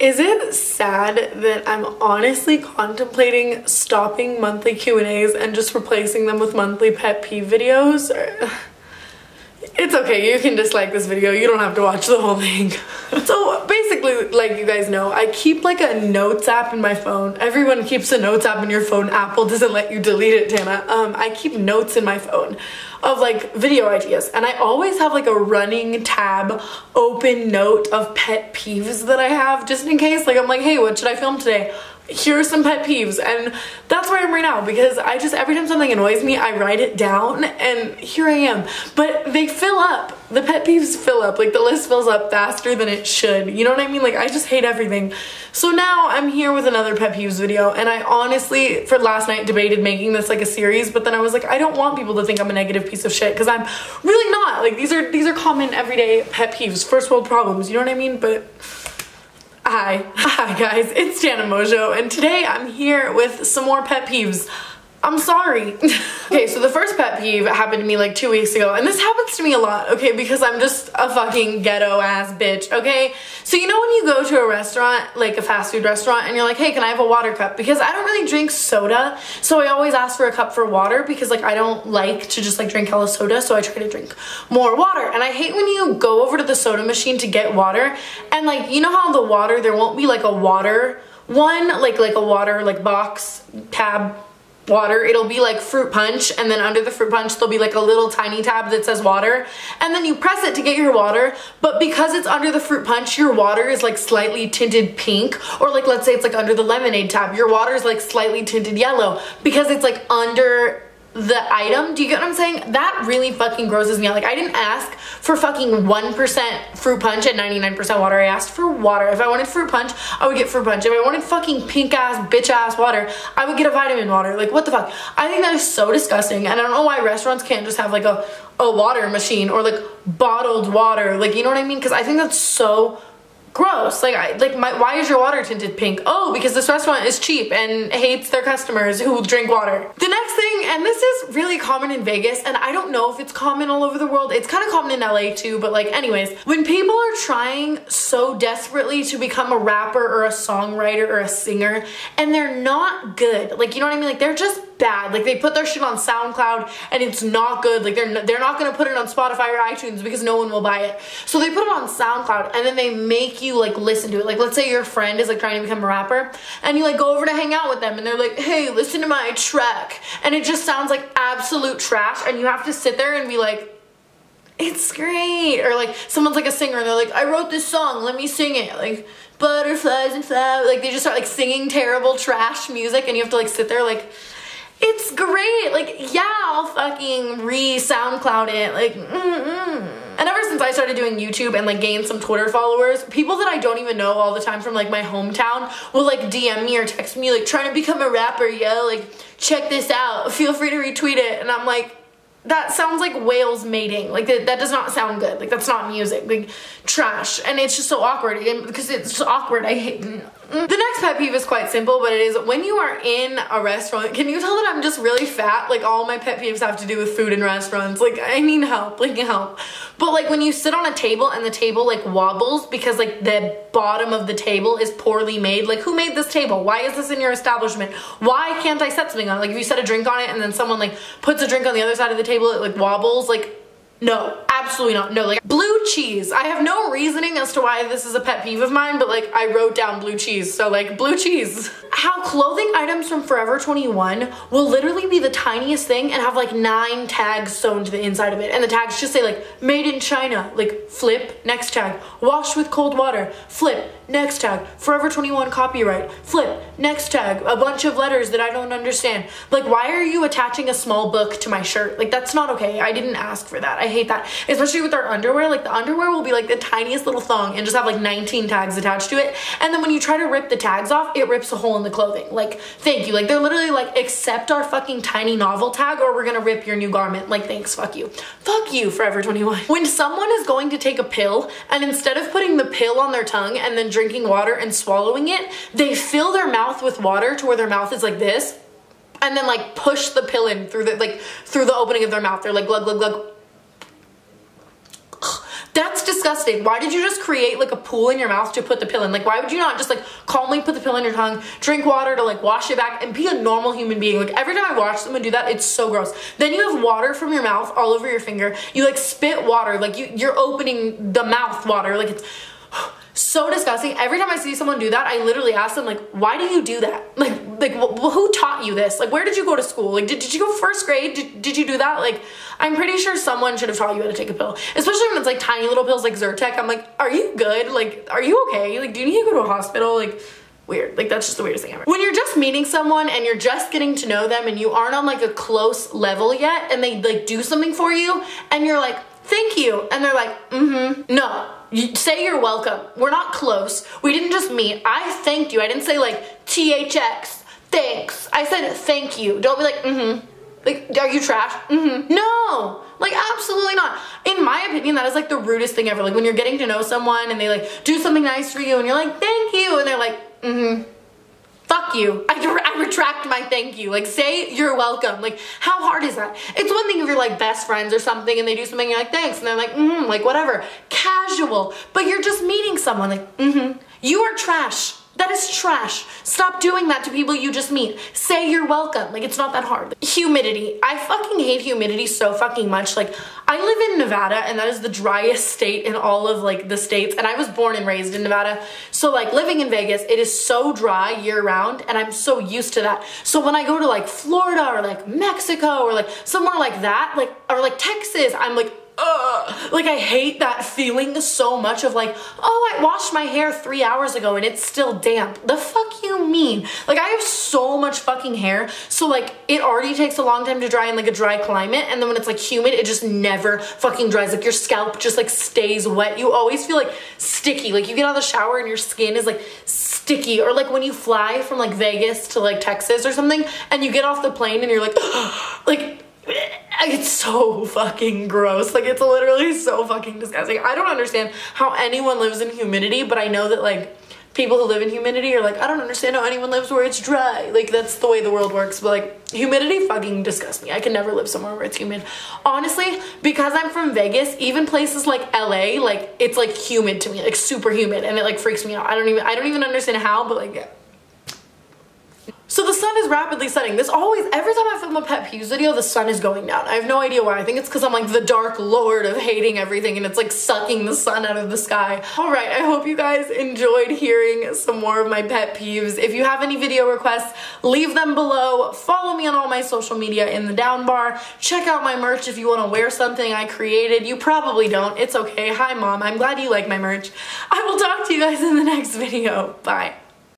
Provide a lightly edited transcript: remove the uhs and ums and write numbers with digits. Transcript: Is it sad that I'm honestly contemplating stopping monthly Q&As and just replacing them with monthly pet peeve videos? It's okay, you can dislike this video, you don't have to watch the whole thing. So basically, like you guys know, I keep like a notes app in my phone. Everyone keeps a notes app in your phone. Apple doesn't let you delete it, Tana. I keep notes in my phone of like video ideas, and I always have like a running tab open note of pet peeves that I have, just in case. Like I'm like, hey, what should I film today? Here are some pet peeves. And that's where I am right now, because I just, every time something annoys me, I write it down and here I am. But they fill up, the pet peeves fill up, like the list fills up faster than it should. You know what I mean? Like I just hate everything. So now I'm here with another pet peeves video, and I honestly, for last night, debated making this like a series, but then I was like, I don't want people to think I'm a negative piece of shit, because I'm really not. Like these are common everyday pet peeves, first world problems, you know what I mean? But Hi guys, it's Tana Mongeau, and today I'm here with some more pet peeves. I'm sorry. Okay, so the first pet peeve happened to me like 2 weeks ago, and this happens to me a lot, okay, because I'm just a fucking ghetto ass bitch, okay? So you know when you go to a restaurant, like a fast food restaurant, and you're like, hey, can I have a water cup? Because I don't really drink soda, so I always ask for a cup for water, because like I don't like to just like drink all the soda, so I try to drink more water. And I hate when you go over to the soda machine to get water, and like, you know how the water, there won't be like a water one, like a water, like box, tab, water, it'll be like fruit punch, and then under the fruit punch there'll be like a little tiny tab that says water, and then you press it to get your water, but because it's under the fruit punch, your water is like slightly tinted pink, or like let's say it's like under the lemonade tab, your water is like slightly tinted yellow because it's like under the item. Do you get what I'm saying? That really fucking grosses me out. Like I didn't ask for fucking 1% fruit punch and 99% water. I asked for water. If I wanted fruit punch, I would get fruit punch. If I wanted fucking pink ass bitch ass water, I would get a vitamin water. Like what the fuck? I think that is so disgusting, and I don't know why restaurants can't just have like a water machine or like bottled water. Like you know what I mean? Because I think that's so gross. Like why is your water tinted pink? Oh, because this restaurant is cheap and hates their customers who drink water. The next thing, and this is really common in Vegas, and I don't know if it's common all over the world. It's kind of common in LA too, but like anyways, when people are trying so desperately to become a rapper or a songwriter or a singer, and they're not good. Like you know what I mean? Like they're just bad. Like they put their shit on SoundCloud and it's not good. Like they're not gonna put it on Spotify or iTunes because no one will buy it. So they put it on SoundCloud, and then they make you like listen to it. Like let's say your friend is like trying to become a rapper, and you like go over to hang out with them, and they're like, hey, listen to my track, and it just sounds like absolute trash, and you have to sit there and be like, it's great. Or like someone's like a singer and they're like, I wrote this song, let me sing it. Like butterflies and flowers. Like they just start like singing terrible trash music, and you have to like sit there like, it's great. Like, yeah, I'll fucking re-SoundCloud it. Like, And ever since I started doing YouTube and like gained some Twitter followers, people that I don't even know all the time from like my hometown will like DM me or text me like, trying to become a rapper, yo, like check this out, feel free to retweet it. And I'm like, that sounds like whales mating. Like that does not sound good. Like that's not music, like trash. And it's just so awkward, because it's just awkward. I hate it. The next pet peeve is quite simple, but it is when you are in a restaurant. Can you tell that I'm just really fat? Like all my pet peeves have to do with food and restaurants. Like I need help, like help. But like when you sit on a table and the table like wobbles because like the bottom of the table is poorly made. Like who made this table? Why is this in your establishment? Why can't I set something on it? Like if you set a drink on it and then someone like puts a drink on the other side of the table, it like wobbles. Like no, absolutely not. No, like blue cheese. I have no reasoning as to why this is a pet peeve of mine, but like I wrote down blue cheese, so like blue cheese. How clothing items from Forever 21 will literally be the tiniest thing and have like 9 tags sewn to the inside of it, and the tags just say like made in China, like flip, next tag, wash with cold water, flip, next tag, Forever 21 copyright, flip, next tag, a bunch of letters that I don't understand. Like why are you attaching a small book to my shirt? Like that's not okay. I didn't ask for that. I hate that, especially with our underwear. Like the underwear will be like the tiniest little thong and just have like 19 tags attached to it, and then when you try to rip the tags off, it rips a hole in the clothing. Like thank you. Like they're literally like, accept our fucking tiny novel tag or we're gonna rip your new garment. Like thanks, fuck you. Fuck you, Forever 21. When someone is going to take a pill, and instead of putting the pill on their tongue and then drinking water and swallowing it, they fill their mouth with water to where their mouth is like this, and then like push the pill in through the opening of their mouth. They're like glug glug glug. That's disgusting. disgusting. Why did you just create like a pool in your mouth to put the pill in? Like, why would you not just like calmly put the pill in your tongue, drink water to like wash it back, and be a normal human being? Like, every time I watch someone do that, it's so gross. Then you have water from your mouth all over your finger. You like spit water, like you're opening the mouth water. Like, it's so disgusting. Every time I see someone do that, I literally ask them, like, why do you do that? Like who taught you this? Like, where did you go to school? Like, did you go first grade? Did you do that? Like, I'm pretty sure someone should have taught you how to take a pill, especially when it's like tiny little pills like Zyrtec. I'm like, are you good? Like, are you okay? Like, do you need to go to a hospital? Like, weird. Like, that's just the weirdest thing ever. When you're just meeting someone and you're just getting to know them and you aren't on like a close level yet, and they like do something for you and you're like, thank you, and they're like, mm-hmm, no. You say you're welcome. We're not close. We didn't just meet. I thanked you. I didn't say like THX, thanks. I said thank you. Don't be like, mm-hmm. Like, are you trash? Mm-hmm. No, like, absolutely not. In my opinion, that is like the rudest thing ever. Like, when you're getting to know someone and they like do something nice for you and you're like, thank you, and they're like, mm-hmm. Fuck you. I retract my thank you. Like, say you're welcome. Like, how hard is that? It's one thing if you're like best friends or something and they do something and you're like, thanks, and they're like, mm-hmm, like, whatever. Casual. But you're just meeting someone, like, mm-hmm. You are trash. That is trash. Stop doing that to people you just meet. Say you're welcome. Like, it's not that hard. Humidity. I fucking hate humidity so fucking much. Like, I live in Nevada, and that is the driest state in all of like the states, and I was born and raised in Nevada. So like, living in Vegas, it is so dry year round, and I'm so used to that. So when I go to like Florida or like Mexico or like somewhere like that, like, or like Texas, I'm like, ugh. Like, I hate that feeling so much of like, oh, I washed my hair 3 hours ago and it's still damp. The fuck you mean? Like, I have so much fucking hair, so like, it already takes a long time to dry in like a dry climate, and then when it's like humid, it just never fucking dries. Like, your scalp just like stays wet. You always feel like sticky. Like, you get out of the shower and your skin is like sticky. Or like when you fly from like Vegas to like Texas or something and you get off the plane and you're like, ugh, like, it's so fucking gross. Like, it's literally so fucking disgusting. I don't understand how anyone lives in humidity, but I know that like people who live in humidity are like, I don't understand how anyone lives where it's dry. Like, that's the way the world works. But like, humidity fucking disgusts me. I can never live somewhere where it's humid. Honestly, because I'm from Vegas, even places like LA, like, it's like humid to me, like super humid, and it like freaks me out. I don't even understand how, but like, yeah. So the sun is rapidly setting. This always, every time I film a pet peeves video, the sun is going down. I have no idea why. I think it's because I'm like the dark lord of hating everything and it's like sucking the sun out of the sky. All right, I hope you guys enjoyed hearing some more of my pet peeves. If you have any video requests, leave them below. Follow me on all my social media in the down bar. Check out my merch if you want to wear something I created. You probably don't. It's okay. Hi, Mom. I'm glad you like my merch. I will talk to you guys in the next video. Bye.